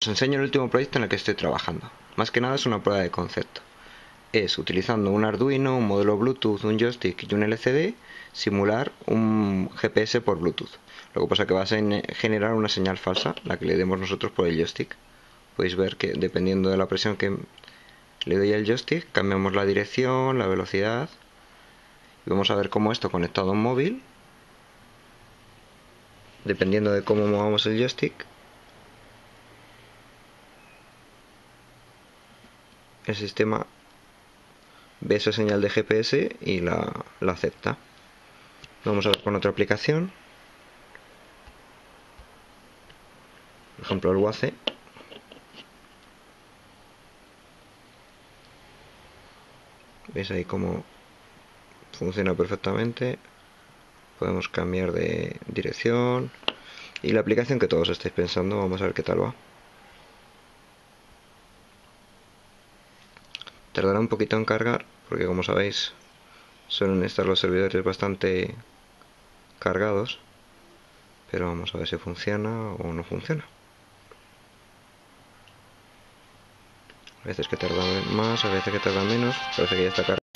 Os enseño el último proyecto en el que estoy trabajando. Más que nada es una prueba de concepto. Es, utilizando un Arduino, un modelo Bluetooth, un joystick y un LCD, simular un GPS por Bluetooth. Lo que pasa es que va a generar una señal falsa, la que le demos nosotros por el joystick. Podéis ver que dependiendo de la presión que le doy al joystick, cambiamos la dirección, la velocidad. Y vamos a ver cómo esto conectado a un móvil, dependiendo de cómo movamos el joystick, el sistema ve esa señal de GPS y la acepta. Vamos a ver con otra aplicación, por ejemplo el Waze. ¿Veis ahí cómo funciona perfectamente? Podemos cambiar de dirección. Y la aplicación que todos estáis pensando, vamos a ver qué tal va. Tardará un poquito en cargar, porque como sabéis suelen estar los servidores bastante cargados, pero vamos a ver si funciona o no funciona. A veces que tarda más, a veces que tarda menos. Parece que ya está cargado.